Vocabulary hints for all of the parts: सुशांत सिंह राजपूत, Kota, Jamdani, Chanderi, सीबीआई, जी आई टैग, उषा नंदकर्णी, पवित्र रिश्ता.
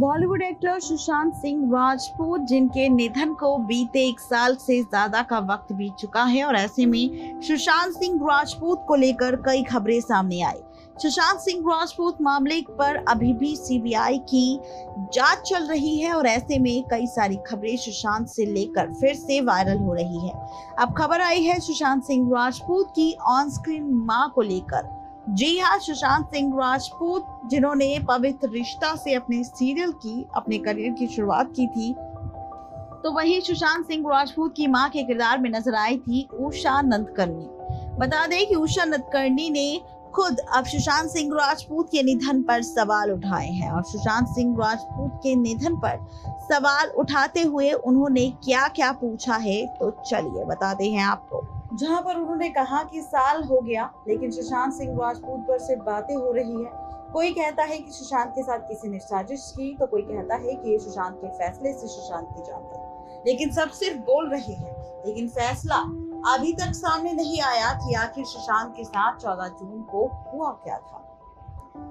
Bollywood actor सुशांत सिंह राजपूत जिनके निधन को बीते 1 साल से ज्यादा का वक्त बीत चुका है और ऐसे में सुशांत सिंह राजपूत को लेकर कई खबरें सामने आई। सुशांत सिंह राजपूत मामले पर अभी भी सीबीआई की जांच चल रही है और ऐसे में कई सारी खबरें सुशांत से लेकर फिर से वायरल हो रही है। अब खबर आई है सुशांत सिंह राजपूत की ऑन स्क्रीन मां को लेकर। जी हाँ, सुशांत सिंह राजपूत जिन्होंने पवित्र रिश्ता से अपने सीरियल की अपने करियर की शुरुआत की थी, तो वहीं सुशांत सिंह राजपूत की मां के किरदार में नजर आई थी उषा नंदकर्णी। बता दें कि उषा नंदकर्णी ने खुद अब सुशांत सिंह राजपूत के निधन पर सवाल उठाए हैं और सुशांत सिंह राजपूत के निधन पर सवाल उठाते हुए उन्होंने क्या क्या पूछा है, तो चलिए बताते हैं आपको। जहां पर उन्होंने कहा कि साल हो गया लेकिन सुशांत सिंह राजपूत पर सिर्फ बातें हो रही है। कोई कहता है कि सुशांत के साथ किसी ने साजिश की, तो कोई कहता है कि ये सुशांत के फैसले से सुशांत की जान है, लेकिन सब सिर्फ बोल रहे हैं। लेकिन फैसला अभी तक सामने नहीं आया कि आखिर सुशांत के साथ 14 जून को हुआ क्या था।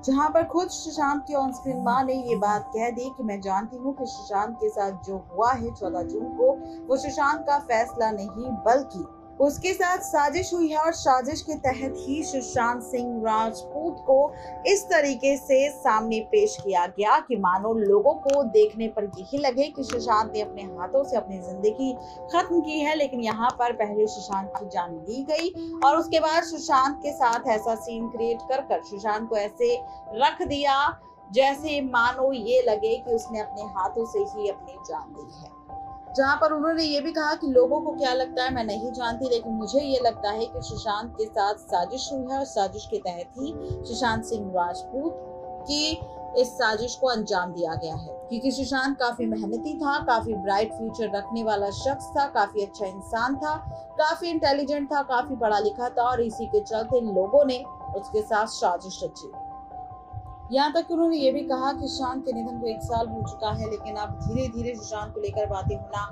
जहां पर खुद सुशांत की ऑन स्क्रीन मां ने ये बात कह दी कि मैं जानती हूं कि सुशांत के साथ जो हुआ है 14 जून को वो सुशांत का फैसला नहीं बल्कि उसके साथ साजिश हुई है और साजिश के तहत ही सुशांत सिंह राजपूत को इस तरीके से सामने पेश किया गया कि मानो लोगों को देखने पर यही लगे कि सुशांत ने अपने हाथों से अपनी जिंदगी खत्म की है। लेकिन यहाँ पर पहले सुशांत की जान ली गई और उसके बाद सुशांत के साथ ऐसा सीन क्रिएट कर सुशांत को ऐसे रख दिया जैसे मानो ये लगे कि उसने अपने हाथों से ही अपनी जान दी है। जहाँ पर उन्होंने ये भी कहा कि लोगों को क्या लगता है मैं नहीं जानती, लेकिन मुझे ये लगता है कि सुशांत के साथ साजिश हुई है और साजिश के तहत ही सुशांत सिंह राजपूत की इस साजिश को अंजाम दिया गया है, क्योंकि सुशांत काफी मेहनती था, काफी ब्राइट फ्यूचर रखने वाला शख्स था, काफी अच्छा इंसान था, काफी इंटेलिजेंट था, काफी पढ़ा लिखा था और इसी के चलते लोगों ने उसके साथ साजिश रची। यहाँ तक उन्होंने ये भी कहा कि सुशांत के निधन को 1 साल हो चुका है लेकिन अब धीरे धीरे सुशांत को लेकर बातें होना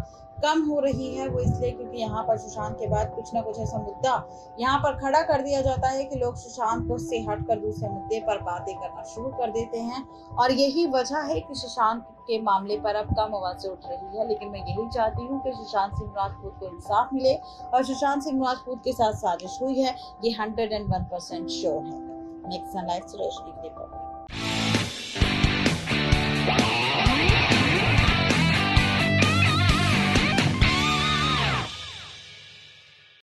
कम हो रही है। वो इसलिए क्योंकि यहाँ पर सुशांत के बाद कुछ ना कुछ ऐसा मुद्दा यहाँ पर खड़ा कर दिया जाता है कि लोग सुशांत को से हटकर दूसरे मुद्दे पर बातें करना शुरू कर देते हैं और यही वजह है कि सुशांत के मामले पर अब कम आवाज़ें उठ रही है। लेकिन मैं यही चाहती हूँ कि सुशांत सिंह राजपूत को इंसाफ मिले और सुशांत सिंह राजपूत के साथ साजिश हुई है, ये 101% श्योर है।